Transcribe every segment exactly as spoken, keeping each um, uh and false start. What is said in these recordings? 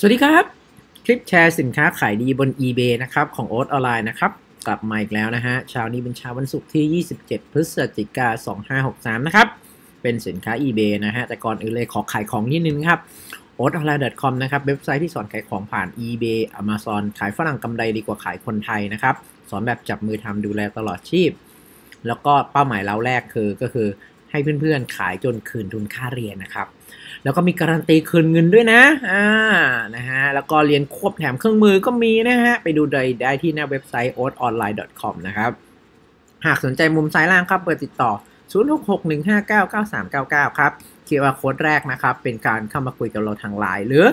สวัสดีครับคลิปแชร์สินค้าขายดีบน eBay นะครับของโอ๊ตออนไลน์นะครับกลับมาอีกแล้วนะฮะเช้านี้เป็นเช้าวันศุกร์ที่ยี่สิบเจ็ดพฤศจิกายนสองห้าหกสามนะครับเป็นสินค้า eBay นะฮะแต่ก่อนอื่นเลยขอขายของนิดนึงครับ โอ๊ตออนไลน์ ดอท คอม นะครับเว็บไซต์ที่สอนขายของผ่าน eBay Amazon ขายฝรั่งกำไรดีกว่าขายคนไทยนะครับสอนแบบจับมือทำดูแลตลอดชีพแล้วก็เป้าหมายเราแรกคือก็คือให้เพื่อนๆขายจนคืนทุนค่าเรียนนะครับแล้วก็มีการันตีคืนเงินด้วยนะอ่านะฮะแล้วก็เรียนควบแถมเครื่องมือก็มีนะฮะไปดูได้ที่หน้าเว็บไซต์ โอ๊ตออนไลน์ ดอท คอม นะครับหากสนใจมุมซ้ายล่างครับเบอร์ติดต่อศูนย์ หก หก หนึ่ง ห้า เก้า เก้า สาม เก้า เก้าครับคีย์โค้ดแรกนะครับเป็นการเข้ามาคุยกับเราทางไลน์หรือ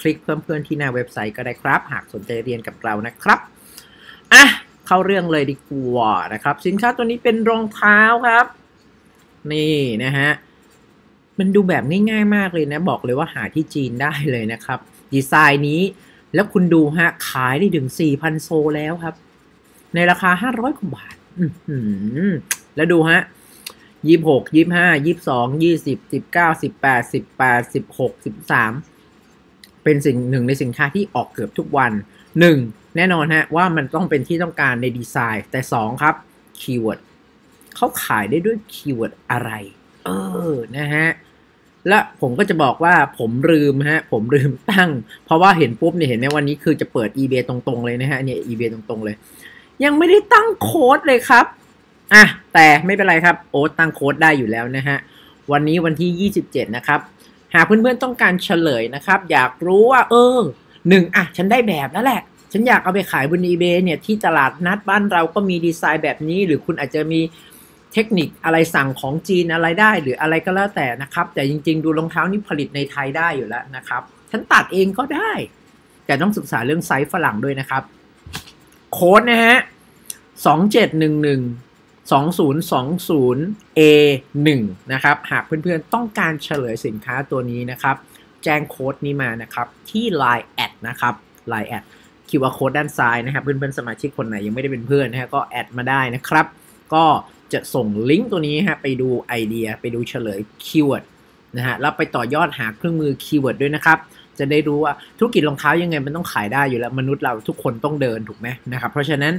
คลิกเพิ่มเพื่อนที่หน้าเว็บไซต์ก็ได้ครับหากสนใจเรียนกับเรานะครับอ่ะเข้าเรื่องเลยดีกว่านะครับสินค้าตัวนี้เป็นรองเท้าครับนี่นะฮะมันดูแบบง่ายๆมากเลยนะบอกเลยว่าหาที่จีนได้เลยนะครับดีไซน์นี้แล้วคุณดูฮะขายได้ถึง สี่พัน โซแล้วครับในราคาห้าร้อยกว่าบาทแล้วดูฮะยี่สิบหก ยี่สิบห้า ยี่สิบสอง ยี่สิบ สิบเก้า สิบแปด สิบแปด สิบหก สิบสามเป็นสิ่งหนึ่งในสินค้าที่ออกเกือบทุกวันหนึ่งแน่นอนฮะว่ามันต้องเป็นที่ต้องการในดีไซน์แต่สองครับคีย์เวิร์ดเขาขายได้ด้วยคีย์เวิร์ดอะไรเออนะฮะและผมก็จะบอกว่าผมลืมฮะผมลืมตั้งเพราะว่าเห็นปุ๊บเนี่ยเห็นไหมวันนี้คือจะเปิด eBay ตรงๆเลยนะฮะเนี่ย eBay ตรงๆเลยยังไม่ได้ตั้งโค้ดเลยครับอ่ะแต่ไม่เป็นไรครับโอ๊ตตั้งโค้ดได้อยู่แล้วนะฮะวันนี้วันที่ยี่สิบเจ็ดนะครับหากเพื่อนๆต้องการเฉลยนะครับอยากรู้ว่าเออหนึ่งอ่ะฉันได้แบบแล้วแหละฉันอยากเอาไปขายบน eBay เนี่ยที่ตลาดนัดบ้านเราก็มีดีไซน์แบบนี้หรือคุณอาจจะมีเทคนิคอะไรสั่งของจีนอะไรได้หรืออะไรก็แล้วแต่นะครับแต่จริงๆดูรองเท้านี่ผลิตในไทยได้อยู่แล้วนะครับฉันตัดเองก็ได้แต่ต้องศึกษาเรื่องไซส์ฝรั่งด้วยนะครับโค้ดนะฮะ สอง เจ็ด หนึ่ง หนึ่ง สอง ศูนย์ สอง ศูนย์ เอ หนึ่ง นะครับหากเพื่อนๆต้องการเฉลยสินค้าตัวนี้นะครับแจ้งโค้ดนี้มานะครับที่ ไลน์ แอดนะครับ ไลน์ แอด คิว อาร์ โค้ดด้านซ้ายนะครับเพื่อนๆสมาชิกคนไหนยังไม่ได้เป็นเพื่อนนะฮะก็แอดมาได้นะครับก็จะส่งลิงก์ตัวนี้ฮะไปดูไอเดียไปดูเฉลยคีย์เวิร์ดนะฮะแล้วไปต่อยอดหาเครื่องมือคีย์เวิร์ดด้วยนะครับจะได้รู้ว่าธุรกิจรองเท้ายังไงมันต้องขายได้อยู่แล้วมนุษย์เราทุกคนต้องเดินถูกไหมนะครับเพราะฉะนั้น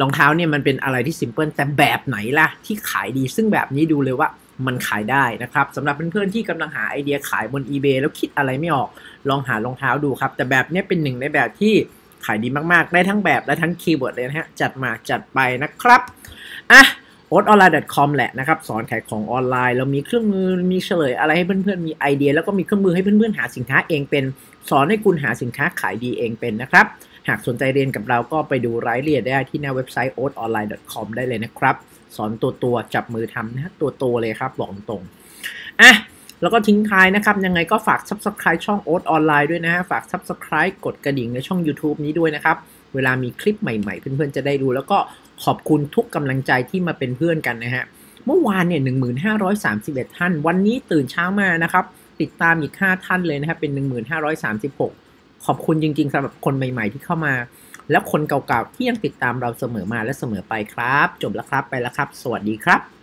รองเท้าเนี่ยมันเป็นอะไรที่ซิมเพิลแต่แบบไหนล่ะที่ขายดีซึ่งแบบนี้ดูเลยว่ามันขายได้นะครับสำหรับเพื่อนๆที่กำลังหาไอเดียขายบน eBay แล้วคิดอะไรไม่ออกลองหารองเท้าดูครับแต่แบบนี้เป็นหนึ่งในแบบที่ขายดีมากๆได้ทั้งแบบและทั้งคีย์เวิร์ดเลยนะฮะจัดมาจัดไปนะครับอ่ะโอ๊ตออนไลน์ ดอท คอม แหละนะครับสอนขายของออนไลน์เรามีเครื่องมือมีเฉลยอะไรให้เพื่อนๆมีไอเดียแล้วก็มีเครื่องมือให้เพื่อนๆหาสินค้าเองเป็นสอนให้คุณหาสินค้าขายดีเองเป็นนะครับหากสนใจเรียนกับเราก็ไปดูรายละเอียดได้ที่หน้าเว็บไซต์ โอ๊ตออนไลน์ ดอท คอม ได้เลยนะครับสอนตัวตัวจับมือทำนะตัวตัวเลยครับบอกตรงอ่ะแล้วก็ทิ้งท้ายนะครับยังไงก็ฝาก ซับสไครบ์ ช่อง Oat Online ด้วยนะฮะฝาก ซับสไครบ์ กดกระดิ่งในช่อง ยูทูบ นี้ด้วยนะครับเวลามีคลิปใหม่ๆเพื่อนๆจะได้ดูแล้วก็ขอบคุณทุกกำลังใจที่มาเป็นเพื่อนกันนะฮะเมื่อวานเนี่ย หนึ่งพันห้าร้อยสามสิบเอ็ด ท่านวันนี้ตื่นเช้ามานะครับติดตามอีก ห้า ท่านเลยนะครับเป็น หนึ่งพันห้าร้อยสามสิบหก ขอบคุณจริงๆสำหรับคนใหม่ๆที่เข้ามาและคนเก่าๆที่ยังติดตามเราเสมอมาและเสมอไปครับจบแล้วครับไปแล้วครับสวัสดีครับ